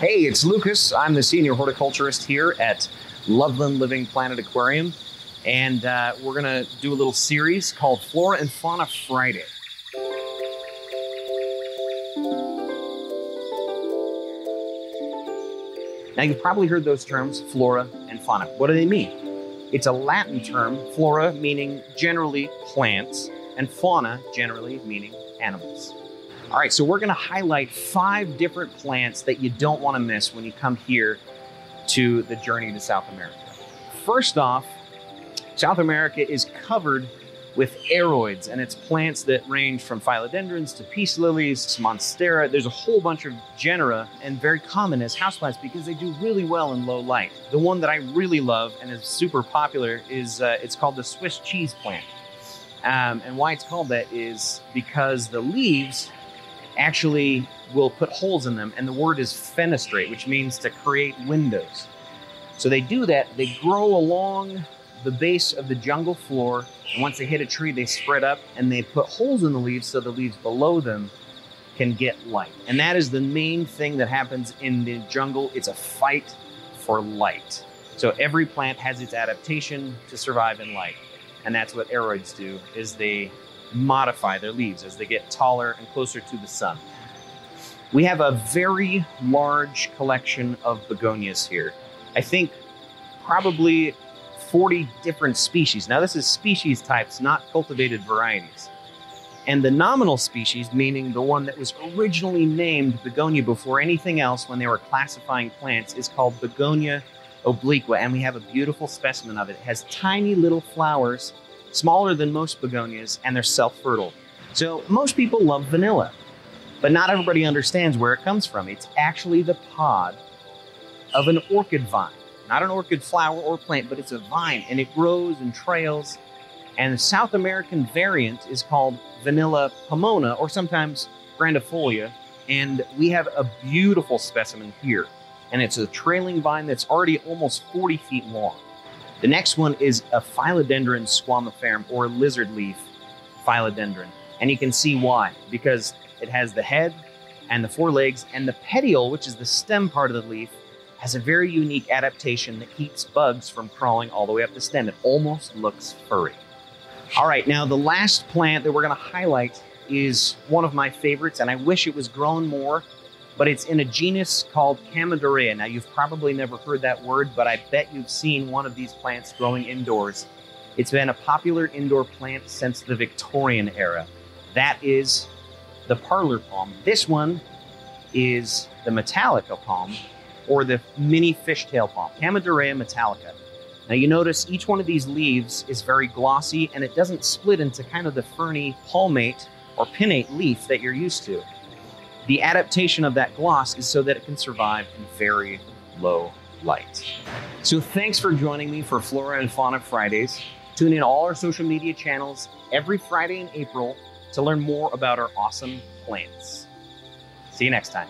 Hey, it's Lucas. I'm the senior horticulturist here at Loveland Living Planet Aquarium, and we're gonna do a little series called Flora and Fauna Friday. Now, you've probably heard those terms, flora and fauna. What do they mean? It's a Latin term, flora meaning generally plants, and fauna generally meaning animals. All right, so we're gonna highlight 5 different plants that you don't wanna miss when you come here to the Journey to South America. First off, South America is covered with aroids, and it's plants that range from philodendrons to peace lilies to monstera. There's a whole bunch of genera, and very common as houseplants because they do really well in low light. The one that I really love and is super popular is it's called the Swiss cheese plant. And why it's called that is because the leaves actually will put holes in them, and the word is fenestrate, which means to create windows. So they do that. They grow along the base of the jungle floor, and once they hit a tree, they spread up and they put holes in the leaves so the leaves below them can get light. And that is the main thing that happens in the jungle. It's a fight for light. So every plant has its adaptation to survive in light. And that's what aroids do, is they modify their leaves as they get taller and closer to the sun. We have a very large collection of begonias here. I think probably 40 different species. Now, this is species types, not cultivated varieties. And the nominal species, meaning the one that was originally named begonia before anything else when they were classifying plants, is called begonia obliqua, and we have a beautiful specimen of it. It has tiny little flowers, smaller than most begonias, and they're self-fertile. So most people love vanilla, but not everybody understands where it comes from. It's actually the pod of an orchid vine. Not an orchid flower or plant, but it's a vine, and it grows and trails. And the South American variant is called vanilla pomona, or sometimes grandifolia. And we have a beautiful specimen here. And it's a trailing vine that's already almost 40 feet long. The next one is a philodendron squamiferum, or lizard leaf philodendron. And you can see why, because it has the head and the 4 legs, and the petiole, which is the stem part of the leaf, has a very unique adaptation that keeps bugs from crawling all the way up the stem. It almost looks furry. All right, now the last plant that we're gonna highlight is one of my favorites, and I wish it was grown more, but it's in a genus called Camadorea. Now, you've probably never heard that word, but I bet you've seen one of these plants growing indoors. It's been a popular indoor plant since the Victorian era. That is the parlor palm. This one is the metallica palm, or the mini fishtail palm, Camadorea metallica. Now, you notice each one of these leaves is very glossy, and it doesn't split into kind of the ferny palmate or pinnate leaf that you're used to. The adaptation of that gloss is so that it can survive in very low light. So thanks for joining me for Flora and Fauna Fridays. Tune in all our social media channels every Friday in April to learn more about our awesome plants. See you next time.